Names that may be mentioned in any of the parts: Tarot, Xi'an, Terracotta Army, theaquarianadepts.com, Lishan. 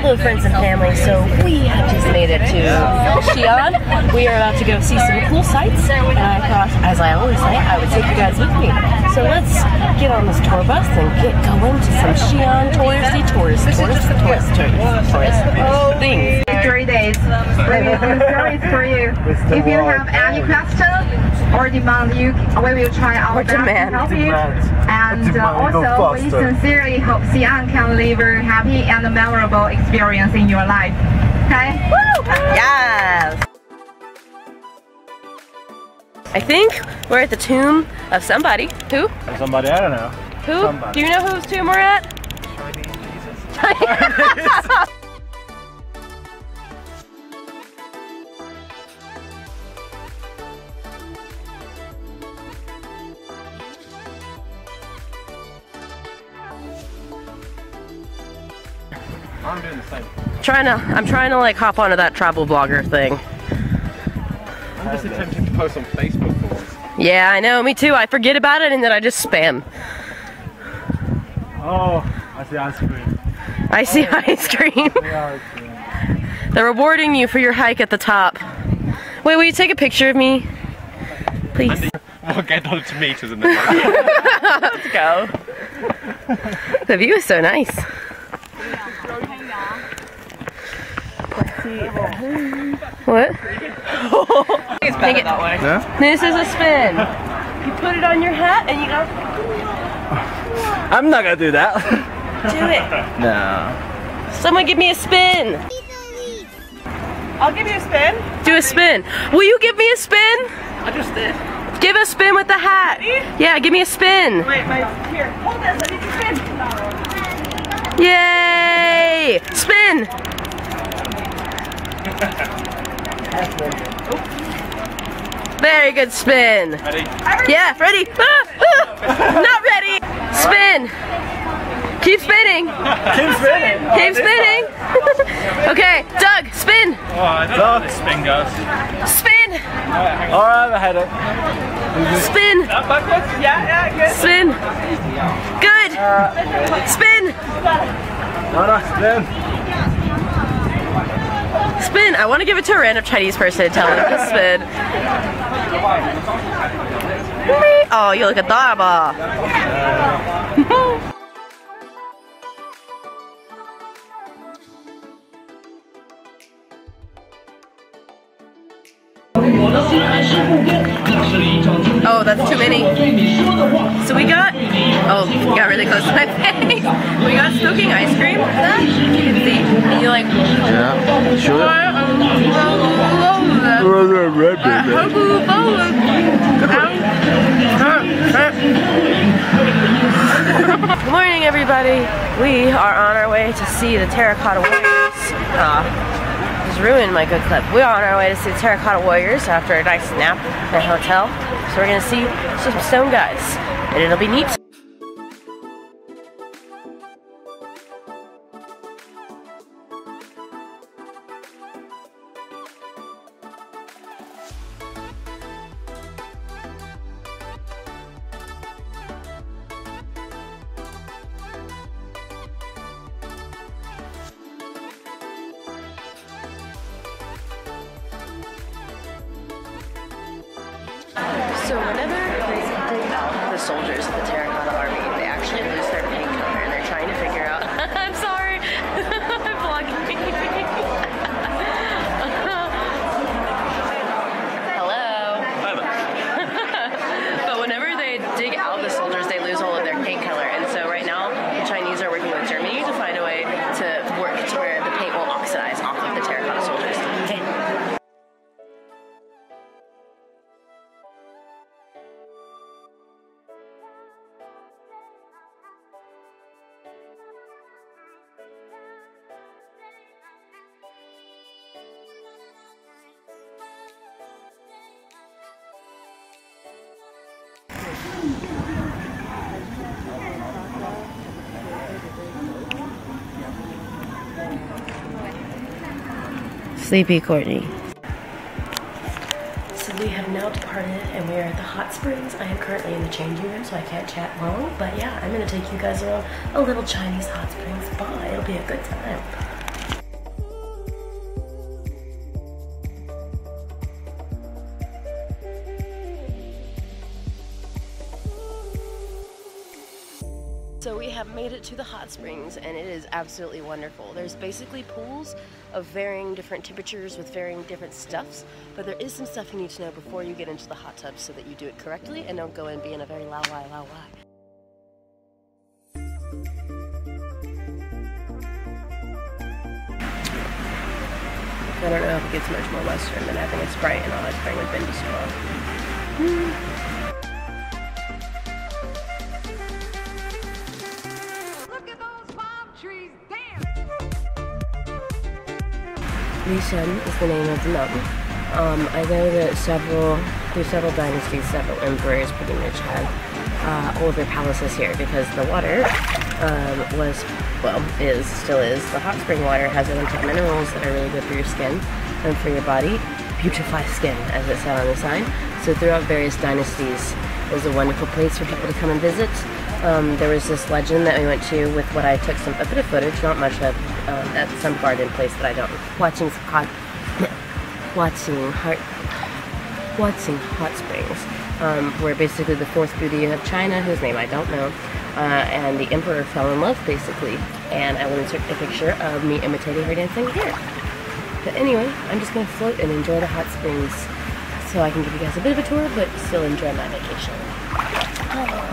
hello friends and family, so we have just made it to Xi'an. We are about to go see some cool sights, and I thought, as I always say, I would take you guys with me. So let's get on this tour bus and get going to some Xi'an touristy things. 3 days. For you. If you have any questions or demand, we will try our best to help you. And also, we sincerely hope Xi'an can leave a happy and memorable experience in your life. Okay? Woo! Yes! I think we're at the tomb of somebody. Who? Somebody, I don't know. Who? Somebody. Do you know whose tomb we're at? Chinese Jesus. Chinese. I'm doing the same. I'm trying to like hop onto that travel blogger thing. I'm just attempting to post on Facebook for once. Yeah, I know, me too. I forget about it and then I just spam. Oh, I see ice cream. I see ice cream. They're rewarding you for your hike at the top. Wait, will you take a picture of me? Please. We'll get on to meters in the Let's go. The view is so nice. What? It's better that way. Yeah? This is a spin. You put it on your hat and you go. I'm not gonna do that. Do it. No. Someone give me a spin. I'll give you a spin. Do a spin. Will you give me a spin? I just did. Give a spin with the hat. Ready? Yeah, give me a spin. Wait, here. Hold this. I need to spin. Yay! Spin. Very good spin. Ready? Yeah, ready. Not ready. Spin. Keep spinning. Keep spinning. Keep spinning. Okay, Doug, spin. Doug, spin goes. Spin. All right, I had it. Spin. Yeah, good. Spin. Good. Spin. Spin. Spin! I want to give it to a random Chinese person and tell them to spin. Oh, you look adorable. Oh, that's too many. So we got. Oh, got really close to my face. We got smoking ice cream. You can see. And you like. Yeah. Sure. Good morning, everybody. We are on our way to see the Terracotta Warriors. Just ruined my good clip. We are on our way to see the Terracotta Warriors after a nice nap at a hotel. So we're gonna see some stone guys, and it'll be neat. So whenever the soldiers of the Terracotta Army, they actually lose their pink color and they're trying to figure out, I'm sorry, I'm vlogging. Hello. But whenever they dig out the soldiers, they lose all of their paint color. And so right now, the Chinese are working with Germany to find a way to work to where the paint will oxidize off of the terracotta soldiers. Sleepy Courtney. So we have now departed and we are at the hot springs. I am currently in the changing room, so I can't chat long, but yeah, I'm gonna take you guys around a little Chinese hot springs spa. It'll be a good time. So we have made it to the hot springs and it is absolutely wonderful. There's basically pools of varying different temperatures with varying different stuffs, but there is some stuff you need to know before you get into the hot tub so that you do it correctly and don't go in being a very la-wai. I don't know if it gets much more Western than having a Sprite and all that kind of bendy straw. Lishan is the name of the mountain. I know that through several dynasties, several emperors pretty much had all of their palaces here because the water still is. The hot spring water has Olympic minerals that are really good for your skin and for your body. Beautify skin, as it said on the sign. So throughout various dynasties, it was a wonderful place for people to come and visit. There was this legend that we went to with what I took a bit of footage, not much of, at some garden place that I don't. Watching hot springs, where basically the fourth beauty of China, whose name I don't know, and the emperor fell in love basically. And I will insert a picture of me imitating her dancing here. But anyway, I'm just gonna float and enjoy the hot springs, so I can give you guys a bit of a tour, but still enjoy my vacation. Oh.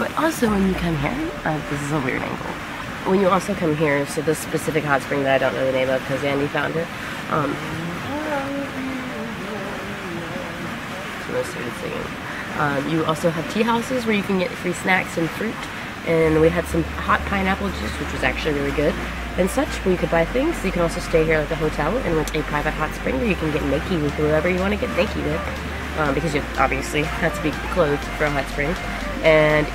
But also when you come here, this is a weird angle. When you also come here, so this specific hot spring that I don't know the name of because Andy found it. So let's start singing. You also have tea houses where you can get free snacks and fruit. And we had some hot pineapple juice, which was actually really good. And such, where you could buy things. You can also stay here at the hotel and rent a private hot spring where you can get naked with whoever you want to get naked with. Because you obviously have to be clothed for a hot spring. And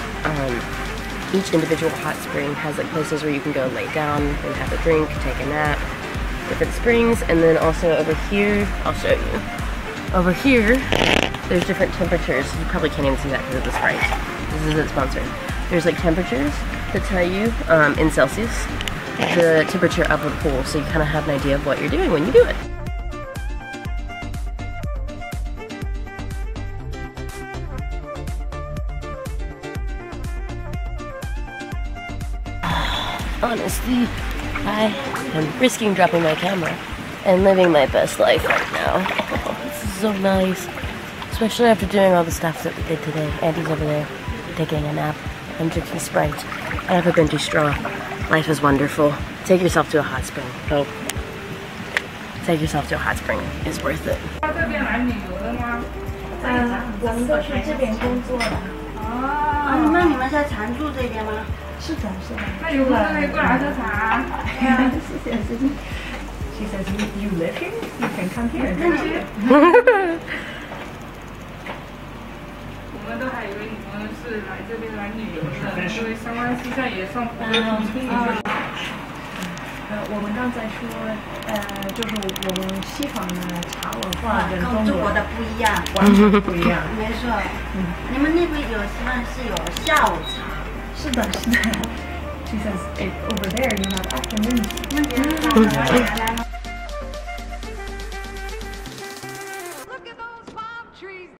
each individual hot spring has like places where you can go lay down and have a drink, take a nap, different springs. And then also over here, I'll show you. Over here, there's different temperatures. You probably can't even see that because of the Sprite. This isn't sponsored. There's like temperatures that tell you in Celsius the temperature of the pool, so you kind of have an idea of what you're doing when you do it. Honestly, I am risking dropping my camera and living my best life right now. Oh, this is so nice. Especially after doing all the stuff that we did today. Andy's over there taking a nap. I'm drinking Sprite. I have a bendy straw. Life is wonderful. Take yourself to a hot spring. Oh. Take yourself to a hot spring. It's worth it. She says, you live here? You can come here and drink here. She says, over there you have afternoon.